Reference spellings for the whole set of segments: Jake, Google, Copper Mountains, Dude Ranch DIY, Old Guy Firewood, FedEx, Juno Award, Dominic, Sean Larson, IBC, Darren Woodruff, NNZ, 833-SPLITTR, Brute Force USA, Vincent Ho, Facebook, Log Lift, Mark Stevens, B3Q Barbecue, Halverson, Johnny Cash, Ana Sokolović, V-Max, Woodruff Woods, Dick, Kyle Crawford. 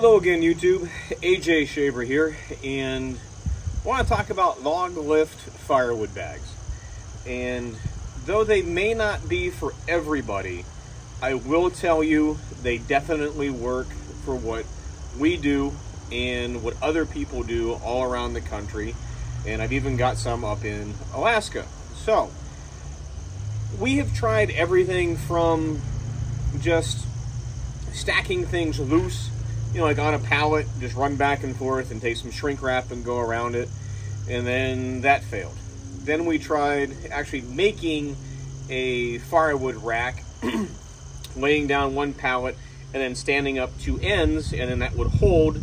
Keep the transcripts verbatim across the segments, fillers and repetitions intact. Hello again, YouTube. A J Shaver here, and I want to talk about Log Lift firewood bags. And though they may not be for everybody, I will tell you they definitely work for what we do and what other people do all around the country. And I've even got some up in Alaska. So we have tried everything from just stacking things loose, you know, like on a pallet, just run back and forth and take some shrink wrap and go around it, and then that failed. Then we tried actually making a firewood rack, laying down one pallet and then standing up two ends, and then that would hold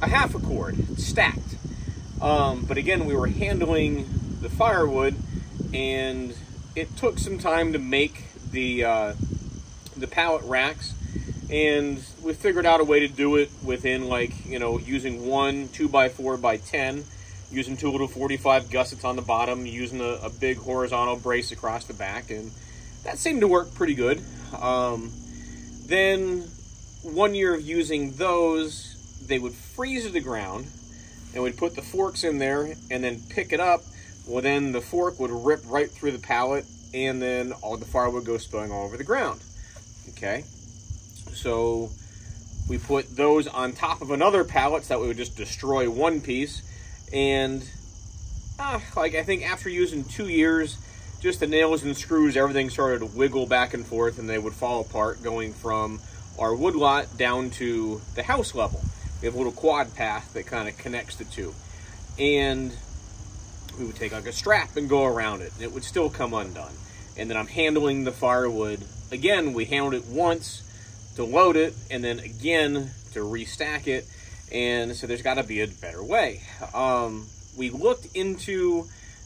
a half a cord stacked. Um, but again, we were handling the firewood, and it took some time to make the uh, the pallet racks. And we figured out a way to do it within, like, you know, using one two by four by ten, using two little forty-five gussets on the bottom, using a, a big horizontal brace across the back, and that seemed to work pretty good. Um, then one year of using those, they would freeze to the ground, and we'd put the forks in there and then pick it up. Well, then the fork would rip right through the pallet, and then all the firewood would go spilling all over the ground. Okay. So we put those on top of another pallet so that we would just destroy one piece. And uh, like I think after using two years, just the nails and screws, everything started to wiggle back and forth, and they would fall apart going from our woodlot down to the house level. We have a little quad path that kind of connects the two. And we would take like a strap and go around it, and it would still come undone. And then I'm handling the firewood. Again, we handled it once to load it, and then again to restack it, and so there's got to be a better way. Um, we looked into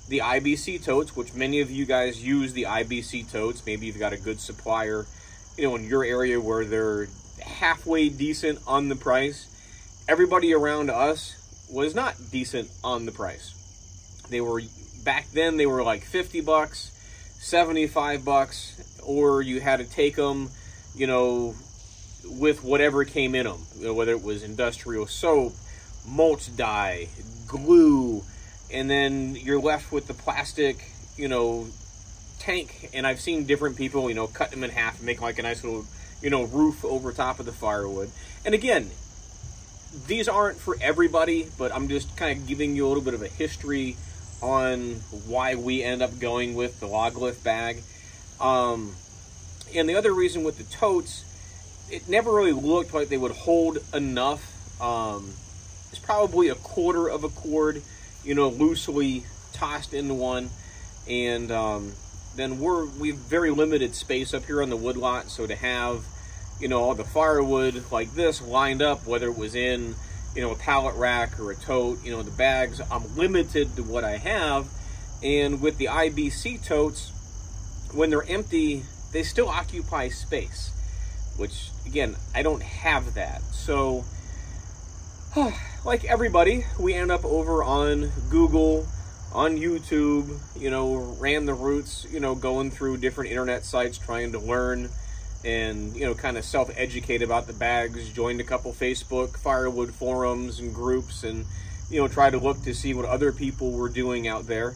the I B C totes, which many of you guys use the I B C totes. Maybe you've got a good supplier, you know, in your area where they're halfway decent on the price. Everybody around us was not decent on the price. They were, back then they were like fifty bucks, seventy-five bucks, or you had to take them, you know, with whatever came in them, you know, whether it was industrial soap, mulch dye, glue, and then you're left with the plastic, you know, tank. And I've seen different people, you know, cut them in half and make like a nice little, you know, roof over top of the firewood. And again, these aren't for everybody, but I'm just kind of giving you a little bit of a history on why we end up going with the Log Lift bag. Um, and the other reason with the totes, it never really looked like they would hold enough. Um, it's probably a quarter of a cord, you know, loosely tossed into one. And um, then we're, we have very limited space up here on the woodlot. So to have, you know, all the firewood like this lined up, whether it was in, you know, a pallet rack or a tote, you know, the bags, I'm limited to what I have. And with the I B C totes, when they're empty, they still occupy space, which, again, I don't have that. So, like everybody, we end up over on Google, on YouTube, you know, ran the roots, you know, going through different internet sites, trying to learn and, you know, kind of self-educate about the bags, joined a couple Facebook firewood forums and groups, and, you know, try to look to see what other people were doing out there.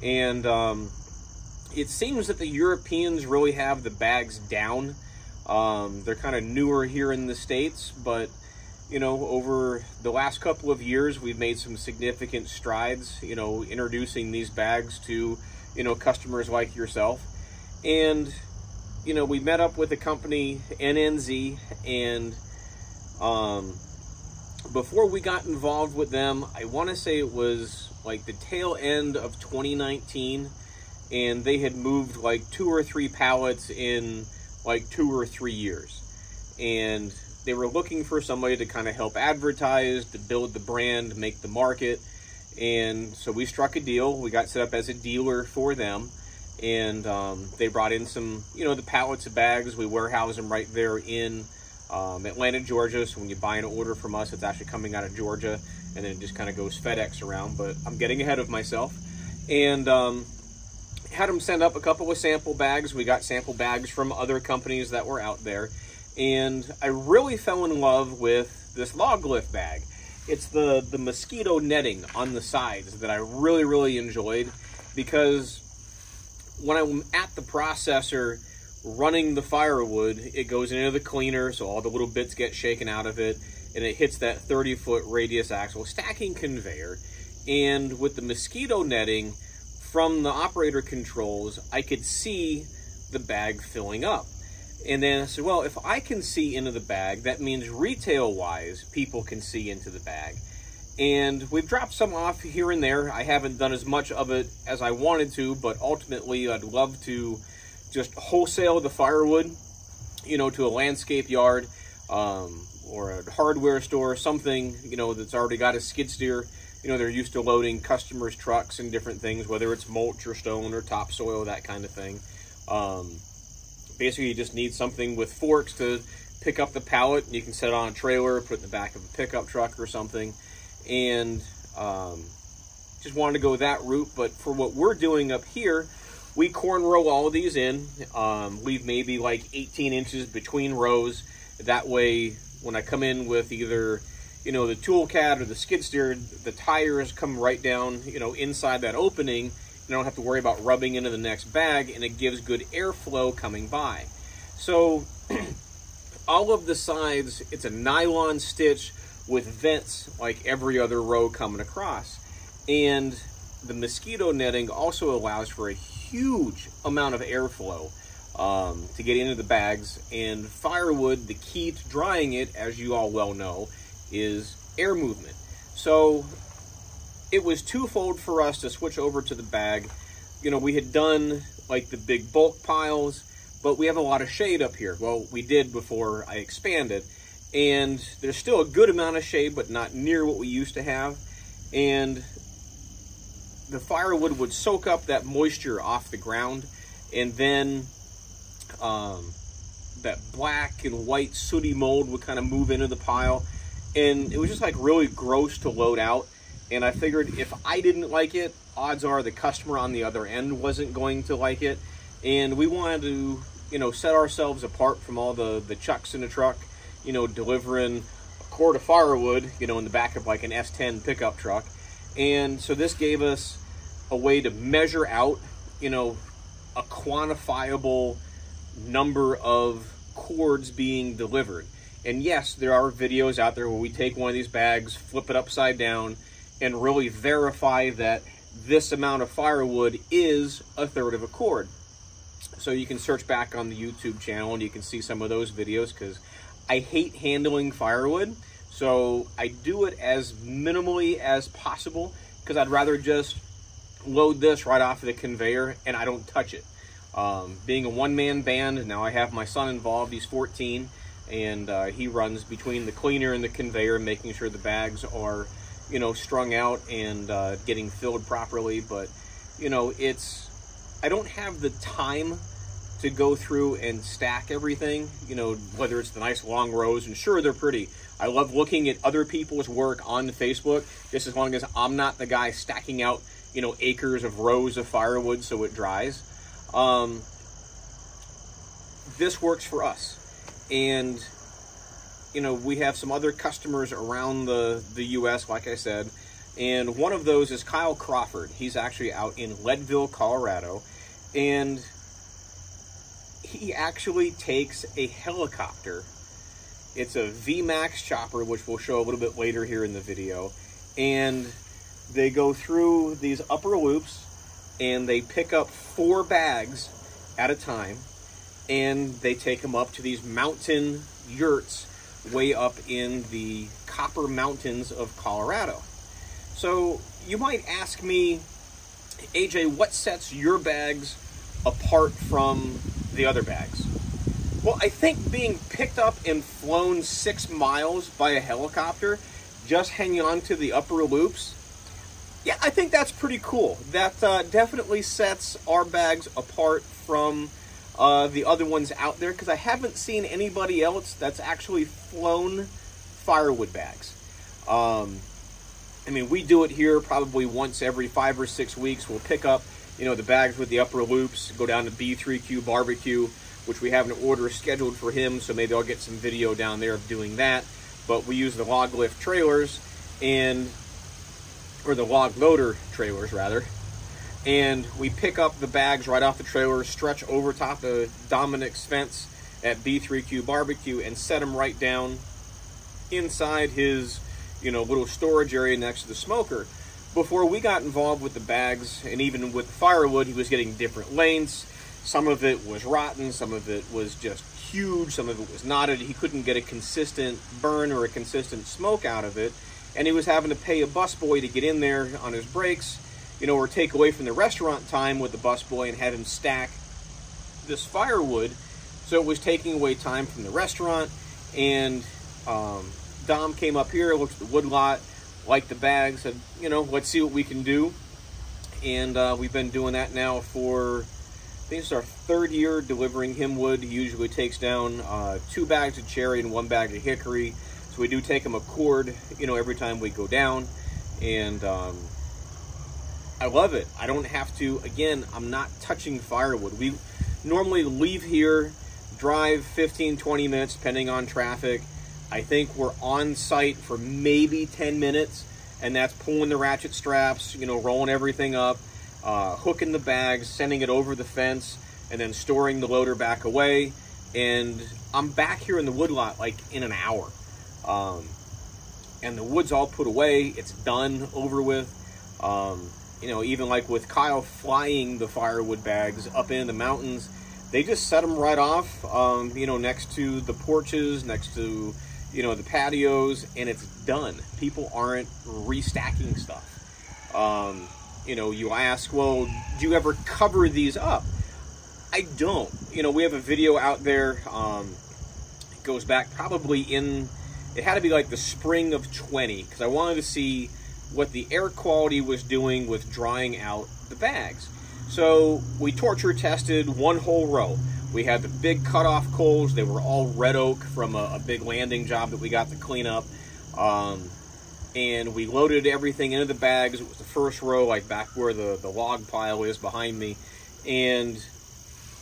And um, it seems that the Europeans really have the bags down. Um, they're kind of newer here in the States, but, you know, over the last couple of years, we've made some significant strides, you know, introducing these bags to, you know, customers like yourself. And, you know, we met up with a company, N N Z, and um, before we got involved with them, I want to say it was like the tail end of twenty nineteen, and they had moved like two or three pallets in like two or three years. And they were looking for somebody to kind of help advertise, to build the brand, make the market. And so we struck a deal. We got set up as a dealer for them. And um, they brought in some, you know, the pallets of bags. We warehouse them right there in um, Atlanta, Georgia. So when you buy an order from us, it's actually coming out of Georgia. And then it just kind of goes FedEx around. But I'm getting ahead of myself. And um, had them send up a couple of sample bags. We got sample bags from other companies that were out there, and I really fell in love with this log lift bag. It's the, the mosquito netting on the sides that I really, really enjoyed, because when I'm at the processor running the firewood, it goes into the cleaner, so all the little bits get shaken out of it, and it hits that thirty-foot radius axle stacking conveyor. And with the mosquito netting from the operator controls, I could see the bag filling up. And then I said, well, if I can see into the bag, that means retail-wise, people can see into the bag. And we've dropped some off here and there. I haven't done as much of it as I wanted to, but ultimately I'd love to just wholesale the firewood, you know, to a landscape yard um, or a hardware store or something, you know, that's already got a skid steer. You know, they're used to loading customers' trucks and different things, whether it's mulch or stone or topsoil, that kind of thing. Um, basically, you just need something with forks to pick up the pallet, and you can set it on a trailer, put it in the back of a pickup truck or something. And um, just wanted to go that route. But for what we're doing up here, we corn row all of these in, um, leave maybe like eighteen inches between rows. That way, when I come in with either, you know, the tool cat or the skid steer, the tires come right down, you know, inside that opening. I don't have to worry about rubbing into the next bag, and it gives good airflow coming by. So all of the sides, it's a nylon stitch with vents like every other row coming across. And the mosquito netting also allows for a huge amount of airflow um, to get into the bags. And firewood, the key to drying it, as you all well know, is air movement. So it was twofold for us to switch over to the bag. You know, we had done like the big bulk piles, but we have a lot of shade up here. Well, we did before I expanded, and there's still a good amount of shade, but not near what we used to have. And the firewood would soak up that moisture off the ground, and then um, that black and white sooty mold would kind of move into the pile. And it was just like really gross to load out. And I figured if I didn't like it, odds are the customer on the other end wasn't going to like it. And we wanted to, you know, set ourselves apart from all the, the chucks in the truck, you know, delivering a cord of firewood, you know, in the back of like an S ten pickup truck. And so this gave us a way to measure out, you know, a quantifiable number of cords being delivered. And yes, there are videos out there where we take one of these bags, flip it upside down, and really verify that this amount of firewood is a third of a cord. So you can search back on the YouTube channel and you can see some of those videos, because I hate handling firewood. So I do it as minimally as possible, because I'd rather just load this right off of the conveyor and I don't touch it. Um, being a one-man band, now I have my son involved, he's fourteen, and uh, he runs between the cleaner and the conveyor, making sure the bags are, you know, strung out and uh, getting filled properly. But, you know, it's, I don't have the time to go through and stack everything, you know, whether it's the nice long rows, and sure, they're pretty. I love looking at other people's work on Facebook, just as long as I'm not the guy stacking out, you know, acres of rows of firewood so it dries. Um, this works for us. And, you know, we have some other customers around the, the U S, like I said, and one of those is Kyle Crawford. He's actually out in Leadville, Colorado, and he actually takes a helicopter. It's a V max chopper, which we'll show a little bit later here in the video, and they go through these upper loops, and they pick up four bags at a time, and they take them up to these mountain yurts way up in the Copper Mountains of Colorado. So you might ask me, A J, what sets your bags apart from the other bags? Well, I think being picked up and flown six miles by a helicopter, just hanging on to the upper loops, yeah, I think that's pretty cool. That uh, definitely sets our bags apart from Uh, the other ones out there, because I haven't seen anybody else that's actually flown firewood bags. Um, I mean, we do it here probably once every five or six weeks. We'll pick up, you know, the bags with the upper loops, go down to B three Q Barbecue, which we have an order scheduled for him, so maybe I'll get some video down there of doing that. but we use the log lift trailers and, or the log loader trailers rather, and we pick up the bags right off the trailer, stretch over top of Dominic's fence at B three Q Barbecue, and set them right down inside his, you know, little storage area next to the smoker. Before we got involved with the bags, and even with the firewood, he was getting different lengths. Some of it was rotten, some of it was just huge, some of it was knotted. He couldn't get a consistent burn or a consistent smoke out of it, and he was having to pay a busboy to get in there on his breaks, you know, or take away from the restaurant time with the busboy and have him stack this firewood. So it was taking away time from the restaurant, and um, Dom came up here, looked at the wood lot, liked the bags, said, you know, let's see what we can do. And uh, we've been doing that now for, I think it's our third year delivering him wood. He usually takes down uh, two bags of cherry and one bag of hickory. So we do take him a cord, you know, every time we go down. And um, I love it. I don't have to, again, I'm not touching firewood. We normally leave here, drive fifteen, twenty minutes, depending on traffic. I think we're on site for maybe ten minutes, and that's pulling the ratchet straps, you know, rolling everything up, uh, hooking the bags, sending it over the fence, and then storing the loader back away. And I'm back here in the wood lot like in an hour. Um, and the wood's all put away. It's done, over with. Um, you know, even like with Kyle flying the firewood bags up into the mountains, they just set them right off, um, you know, next to the porches, next to, you know, the patios, and it's done. People aren't restacking stuff. Um, you know, you ask, well, do you ever cover these up? I don't. You know, we have a video out there. Um, it goes back probably in, it had to be like the spring of twenty, because I wanted to see what the air quality was doing with drying out the bags. So we torture tested one whole row. We had the big cutoff coals. They were all red oak from a, a big landing job that we got to clean up. Um, and we loaded everything into the bags. It was the first row, like back where the, the log pile is behind me. And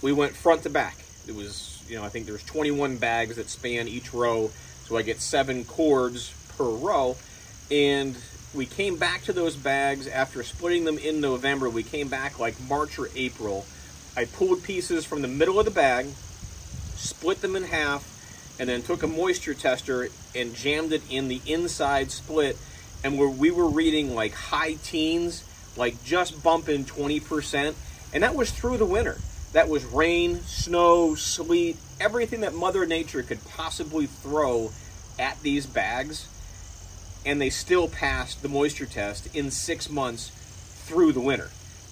we went front to back. It was, you know, I think there's twenty-one bags that span each row. So I get seven cords per row. And we came back to those bags after splitting them in November. We came back like March or April. I pulled pieces from the middle of the bag, split them in half, and then took a moisture tester and jammed it in the inside split. And where we were reading like high teens, like just bumping twenty percent. And that was through the winter. That was rain, snow, sleet, everything that Mother Nature could possibly throw at these bags. And they still passed the moisture test in six months through the winter.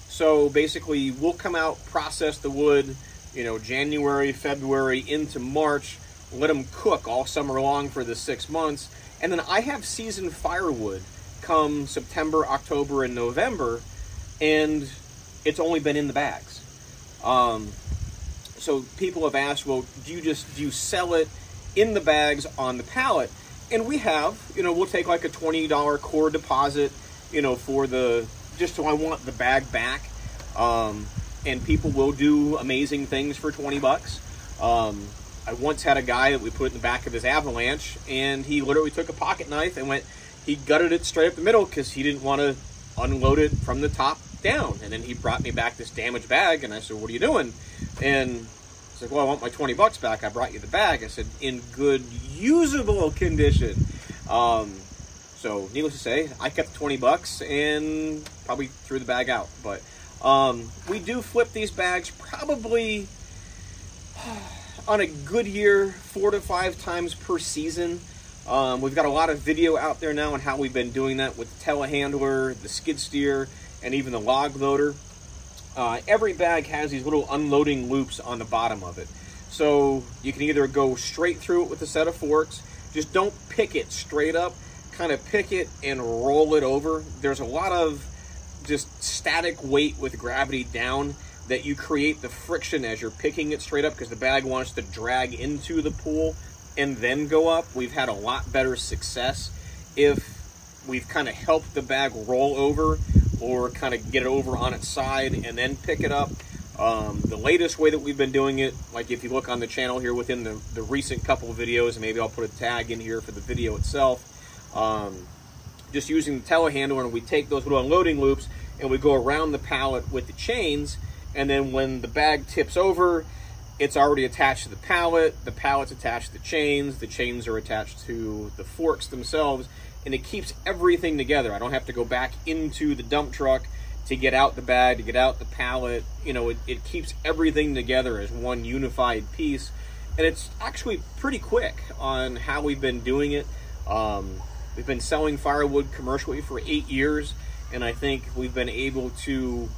So basically, we'll come out, process the wood, you know, January, February, into March, let them cook all summer long for the six months. And then I have seasoned firewood come September, October, and November, and it's only been in the bags. Um, so people have asked, well, do you just, do you sell it in the bags on the pallet? And we have, you know, we'll take like a twenty dollar core deposit, you know, for the, just so I want the bag back. Um, and people will do amazing things for twenty bucks. Um, I once had a guy that we put in the back of his Avalanche, and he literally took a pocket knife and went, he gutted it straight up the middle because he didn't want to unload it from the top down. And then he brought me back this damaged bag, and I said, what are you doing? And I said, well, I want my twenty bucks back. I brought you the bag. I said, in good, usable condition. Um, so needless to say, I kept the twenty bucks and probably threw the bag out. But um, we do flip these bags probably on a good year, four to five times per season. Um, we've got a lot of video out there now on how we've been doing that with the telehandler, the skid steer, and even the log loader. Uh, every bag has these little unloading loops on the bottom of it. So you can either go straight through it with a set of forks, just don't pick it straight up, kind of pick it and roll it over. There's a lot of just static weight with gravity down that you create the friction as you're picking it straight up, because the bag wants to drag into the pool and then go up. We've had a lot better success if we've kind of helped the bag roll over, or kind of get it over on its side and then pick it up. Um, the latest way that we've been doing it, like if you look on the channel here within the, the recent couple of videos, and maybe I'll put a tag in here for the video itself, um, just using the telehandler, and we take those little unloading loops and we go around the pallet with the chains, and then when the bag tips over, it's already attached to the pallet, the pallet's attached to the chains, the chains are attached to the forks themselves, and it keeps everything together. I don't have to go back into the dump truck to get out the bag, to get out the pallet. You know, it, it keeps everything together as one unified piece. And it's actually pretty quick on how we've been doing it. Um, we've been selling firewood commercially for eight years, and I think we've been able to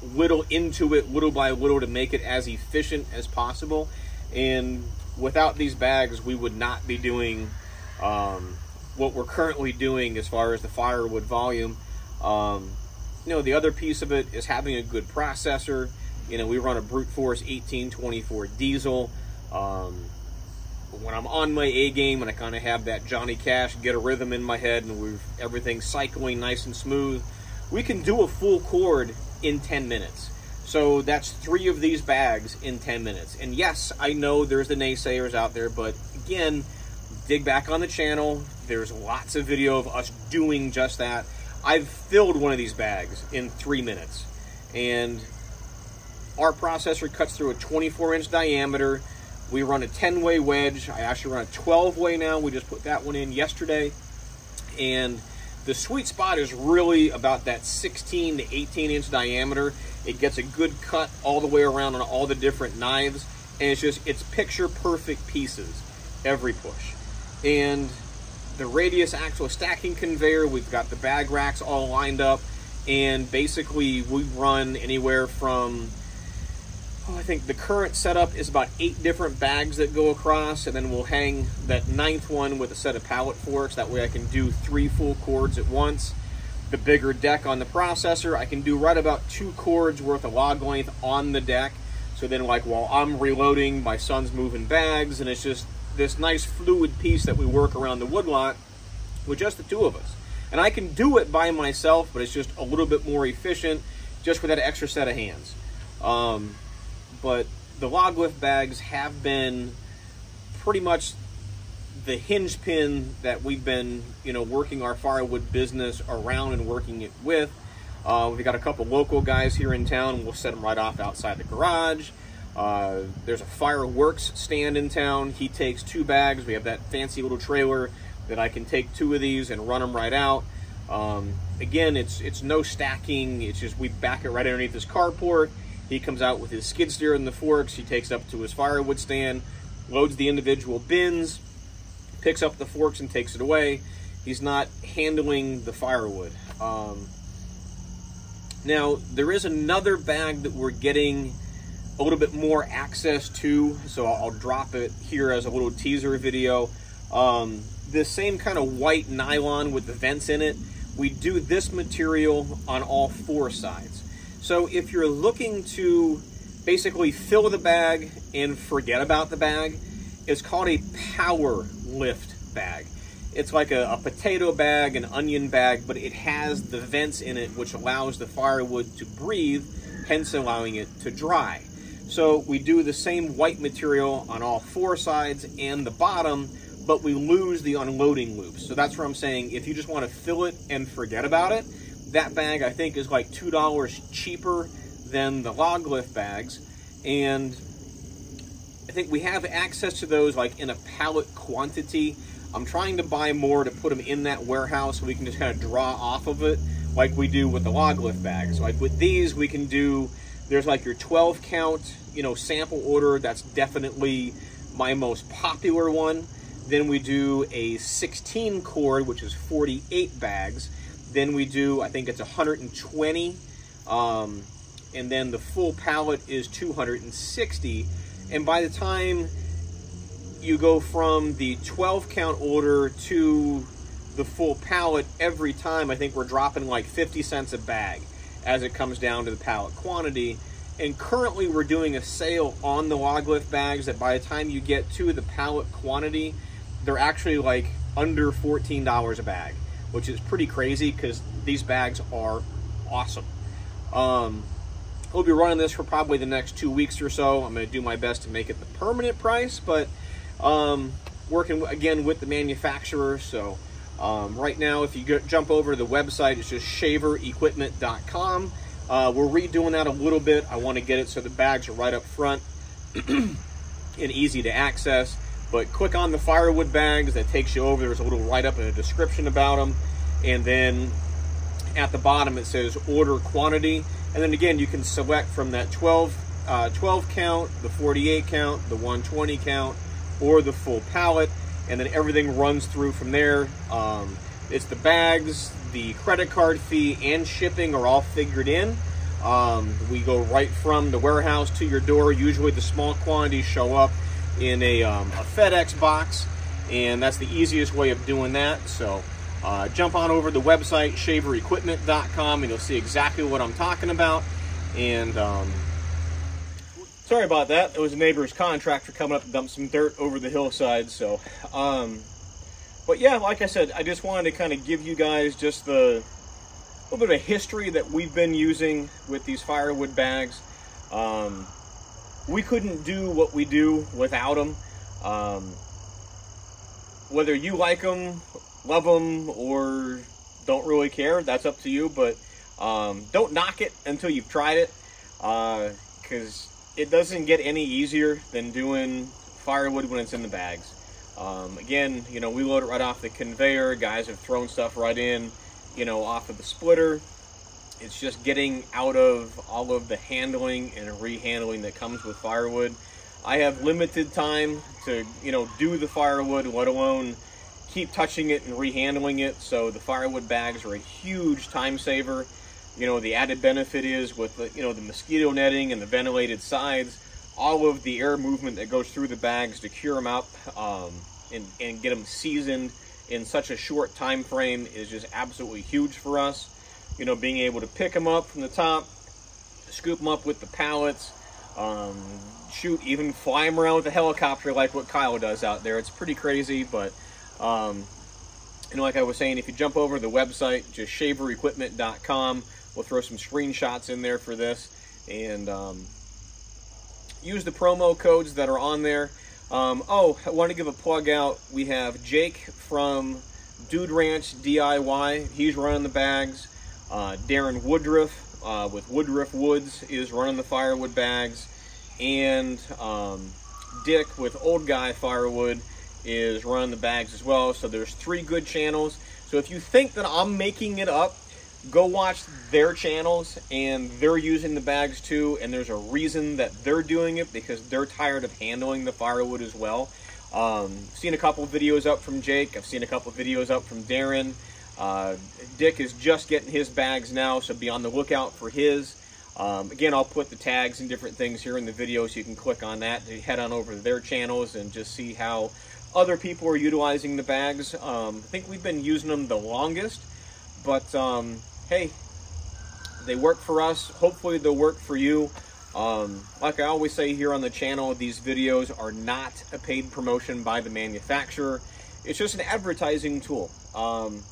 whittle into it little by little to make it as efficient as possible. And without these bags, we would not be doing um, what we're currently doing as far as the firewood volume. Um, You know, the other piece of it is having a good processor. You know, we run a Brute Force eighteen twenty-four diesel. Um, when I'm on my A game and I kind of have that Johnny Cash, get a rhythm in my head, and we've everything's cycling nice and smooth, we can do a full cord in ten minutes. So that's three of these bags in ten minutes. And yes, I know there's the naysayers out there, but again, dig back on the channel. There's lots of video of us doing just that. I've filled one of these bags in three minutes, and our processor cuts through a twenty-four inch diameter. We run a ten way wedge. I actually run a twelve way now. We just put that one in yesterday. And the sweet spot is really about that sixteen to eighteen inch diameter. It gets a good cut all the way around on all the different knives. And it's just, it's picture perfect pieces, every push. And the radius axle stacking conveyor, we've got the bag racks all lined up, and basically we run anywhere from, oh, I think the current setup is about eight different bags that go across, and then we'll hang that ninth one with a set of pallet forks. That way I can do three full cords at once. The bigger deck on the processor, I can do right about two cords worth of log length on the deck. So then, like, while I'm reloading, my son's moving bags, and it's just this nice fluid piece that we work around the woodlot with just the two of us. And I can do it by myself, but it's just a little bit more efficient just with that extra set of hands. Um, but the log lift bags have been pretty much the hinge pin that we've been, you know, working our firewood business around and working it with. Uh, we've got a couple local guys here in town. We'll set them right off outside the garage. Uh, there's a fireworks stand in town. He takes two bags. We have that fancy little trailer that I can take two of these and run them right out. Um, again, it's it's no stacking. It's just we back it right underneath his carport. He comes out with his skid steer and the forks. He takes up to his firewood stand, loads the individual bins, picks up the forks and takes it away. He's not handling the firewood. Um, now, there is another bag that we're getting a little bit more access to, so I'll drop it here as a little teaser video. Um, this same kind of white nylon with the vents in it, we do this material on all four sides. So if you're looking to basically fill the bag and forget about the bag, it's called a power lift bag. It's like a, a potato bag, an onion bag, but it has the vents in it, which allows the firewood to breathe, hence allowing it to dry. So we do the same white material on all four sides and the bottom, but we lose the unloading loops. So that's where I'm saying, if you just want to fill it and forget about it, that bag I think is like two dollars cheaper than the log lift bags. And I think we have access to those like in a pallet quantity. I'm trying to buy more to put them in that warehouse so we can just kind of draw off of it like we do with the log lift bags. Like with these, we can do, there's like your twelve count, you know, sample order. That's definitely my most popular one. Then we do a sixteen cord, which is forty-eight bags. Then we do, I think it's one hundred twenty. Um, and then the full pallet is two hundred sixty. And by the time you go from the twelve count order to the full pallet, every time I think we're dropping like fifty cents a bag as it comes down to the pallet quantity. And currently we're doing a sale on the log lift bags that by the time you get to the pallet quantity, they're actually like under fourteen dollars a bag, which is pretty crazy because these bags are awesome. Um, We'll be running this for probably the next two weeks or so. I'm going to do my best to make it the permanent price, but um, working again with the manufacturer. So um, right now, if you go, jump over to the website, it's just shaver equipment dot com. Uh, we're redoing that a little bit. I want to get it so the bags are right up front and easy to access. But click on the firewood bags. That takes you over. There's a little write-up and a description about them. And then at the bottom, it says order quantity. And then again, you can select from that twelve, uh, twelve count, the forty-eight count, the one twenty count, or the full pallet. And then everything runs through from there. Um, it's the bags, the credit card fee, and shipping are all figured in. Um, we go right from the warehouse to your door. Usually the small quantities show up in a, um, a FedEx box, and that's the easiest way of doing that. So uh, jump on over to the website, shaver equipment dot com, and you'll see exactly what I'm talking about. And um, sorry about that. It was a neighbor's contractor coming up to dump some dirt over the hillside. So, um, but yeah, like I said, I just wanted to kind of give you guys just the a little bit of history that we've been using with these firewood bags. Um, We couldn't do what we do without them. Um, whether you like them, love them, or don't really care, that's up to you. But um, don't knock it until you've tried it, because uh, it doesn't get any easier than doing firewood when it's in the bags. Um, again, you know, we load it right off the conveyor. Guys have thrown stuff right in, you know, off of the splitter. It's just getting out of all of the handling and rehandling that comes with firewood. I have limited time to, you know, do the firewood, let alone keep touching it and rehandling it. So the firewood bags are a huge time saver. You know, the added benefit is with the, you know, the mosquito netting and the ventilated sides, all of the air movement that goes through the bags to cure them up um, and, and get them seasoned in such a short time frame is just absolutely huge for us. You know, being able to pick them up from the top, scoop them up with the pallets, um, shoot, even fly them around with a helicopter like what Kyle does out there. It's pretty crazy, but, um, you know, like I was saying, if you jump over to the website, just shaver equipment dot com, we'll throw some screenshots in there for this, and um, use the promo codes that are on there. Um, oh, I want to give a plug out. We have Jake from Dude Ranch D I Y. He's running the bags. Uh, Darren Woodruff uh, with Woodruff Woods is running the firewood bags, and um, Dick with Old Guy Firewood is running the bags as well. So there's three good channels. So if you think that I'm making it up, go watch their channels, and they're using the bags too, and there's a reason that they're doing it, because they're tired of handling the firewood as well. Um, seen a couple videos up from Jake. I've seen a couple videos up from Darren. Uh, Dick is just getting his bags now, so be on the lookout for his. Um, again, I'll put the tags and different things here in the video, so you can click on that and head on over to their channels and just see how other people are utilizing the bags. Um, I think we've been using them the longest, but um, hey, they work for us. Hopefully they'll work for you. Um, like I always say here on the channel, these videos are not a paid promotion by the manufacturer. It's just an advertising tool. Um,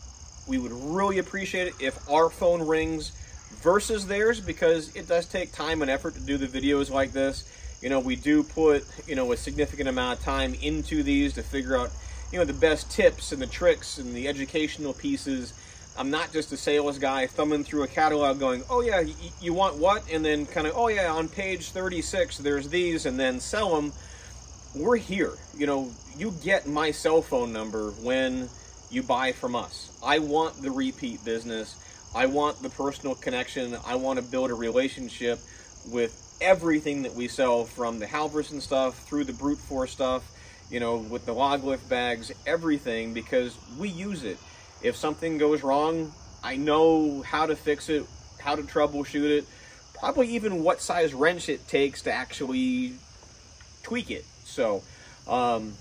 We would really appreciate it if our phone rings versus theirs, because it does take time and effort to do the videos like this. You know, we do put, you know, a significant amount of time into these to figure out, you know, the best tips and the tricks and the educational pieces. I'm not just a sales guy thumbing through a catalog going, oh yeah, you want what? And then kind of, oh yeah, on page thirty-six, there's these, and then sell them. We're here. You know, you get my cell phone number when you buy from us. I want the repeat business. I want the personal connection. I want to build a relationship with everything that we sell, from the Halverson stuff through the Brute Force stuff, you know, with the Log Lift bags, everything, because we use it. If something goes wrong, I know how to fix it, how to troubleshoot it, probably even what size wrench it takes to actually tweak it. So, um,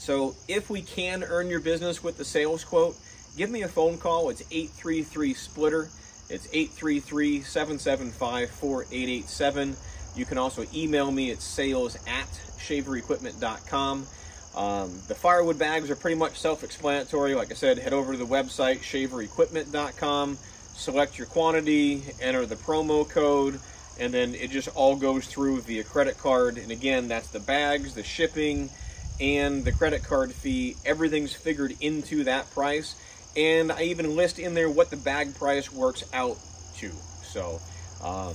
So if we can earn your business with the sales quote, give me a phone call. It's eight three three splitter. It's eight three three, seven seven five, four eight eight seven. You can also email me at sales at shaver equipment dot com. Um, the firewood bags are pretty much self-explanatory. Like I said, head over to the website, shaver equipment dot com. Select your quantity, enter the promo code, and then it just all goes through via credit card. And again, that's the bags, the shipping, and the credit card fee. Everything's figured into that price, and I even list in there what the bag price works out to. So um,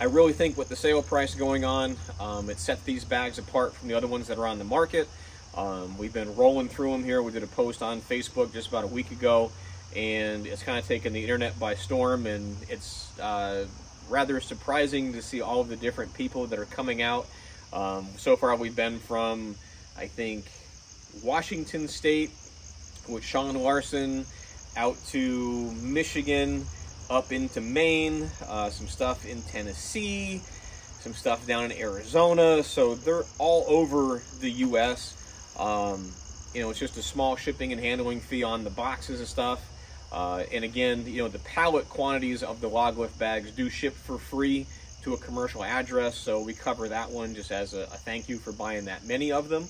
I really think with the sale price going on, um, it sets these bags apart from the other ones that are on the market. Um, we've been rolling through them here. We did a post on Facebook just about a week ago, and it's kind of taken the internet by storm, and it's uh, rather surprising to see all of the different people that are coming out. Um, so far we've been from, I think, Washington State with Sean Larson, out to Michigan, up into Maine, uh, some stuff in Tennessee, some stuff down in Arizona. So they're all over the U S Um, you know, it's just a small shipping and handling fee on the boxes and stuff. Uh, and again, you know, the pallet quantities of the Log Lift bags do ship for free to a commercial address. So we cover that one just as a, a thank you for buying that many of them.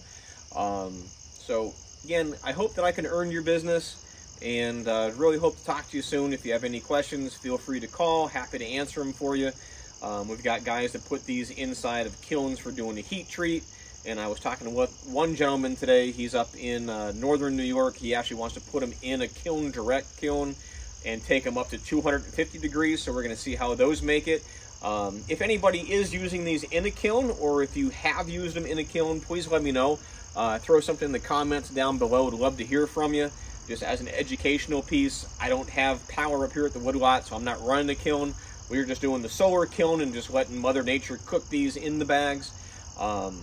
Um, so again, I hope that I can earn your business, and uh, really hope to talk to you soon. If you have any questions, feel free to call. Happy to answer them for you. Um, we've got guys that put these inside of kilns for doing a heat treat. And I was talking to one gentleman today. He's up in uh, northern New York. He actually wants to put them in a kiln, direct kiln, and take them up to two hundred fifty degrees. So we're going to see how those make it. Um, if anybody is using these in a kiln, or if you have used them in a kiln, please let me know. Uh, throw something in the comments down below. I'd love to hear from you. Just as an educational piece, I don't have power up here at the woodlot, so I'm not running the kiln. We're just doing the solar kiln and just letting Mother Nature cook these in the bags. Um,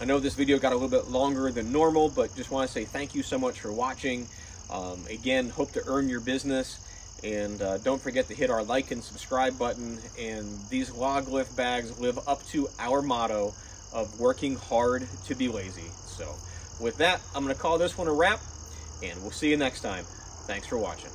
I know this video got a little bit longer than normal, but just want to say thank you so much for watching. Um, again, hope to earn your business, and uh, don't forget to hit our like and subscribe button. And these Log Lift bags live up to our motto of working hard to be lazy. So with that, I'm going to call this one a wrap, and we'll see you next time. Thanks for watching.